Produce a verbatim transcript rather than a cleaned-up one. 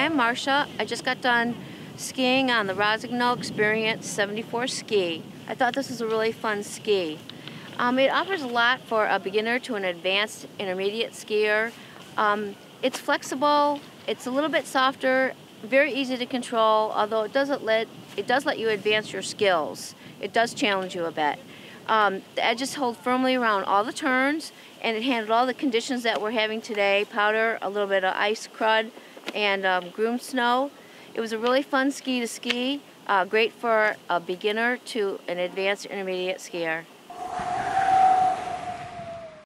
I'm Marsha. I just got done skiing on the Rossignol Experience seventy-four ski. I thought this was a really fun ski. Um, it offers a lot for a beginner to an advanced intermediate skier. Um, it's flexible, it's a little bit softer, very easy to control, although it doesn't let, it does let you advance your skills. It does challenge you a bit. Um, the edges hold firmly around all the turns, and it handled all the conditions that we're having today: powder, a little bit of ice crud, and um, groomed snow. It was a really fun ski to ski, uh, great for a beginner to an advanced intermediate skier.